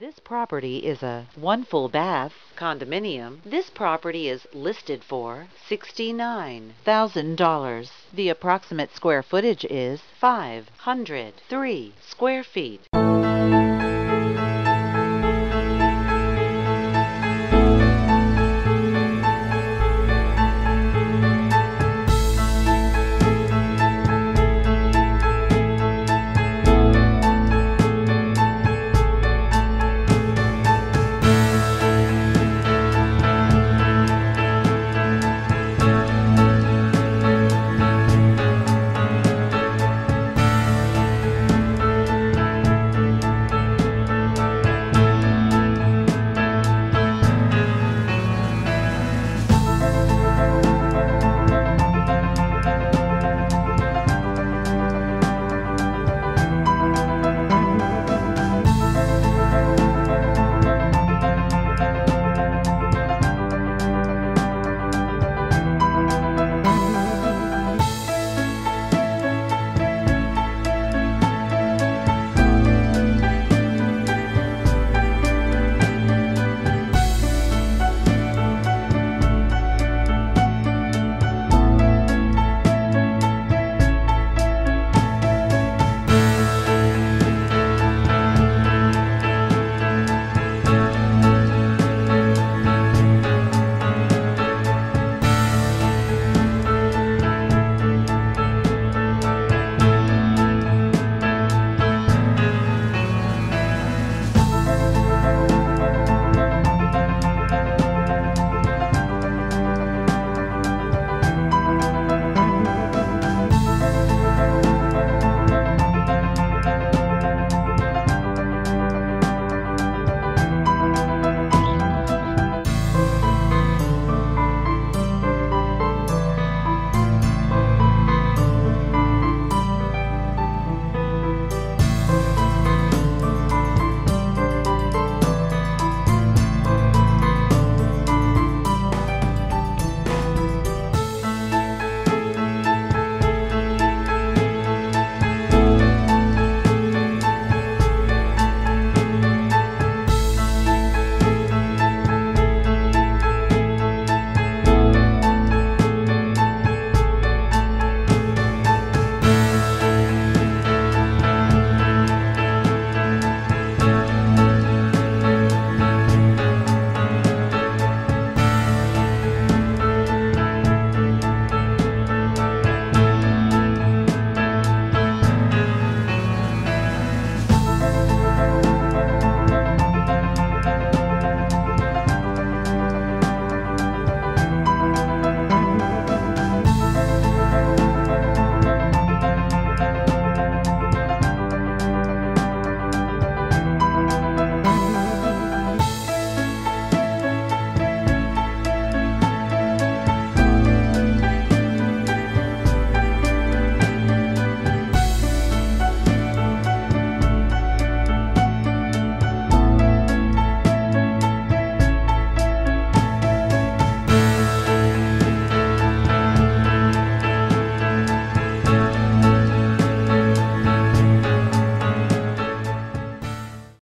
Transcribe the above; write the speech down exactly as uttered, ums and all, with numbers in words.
This property is a one full bath condominium. This property is listed for sixty-nine thousand dollars. The approximate square footage is five hundred three square feet.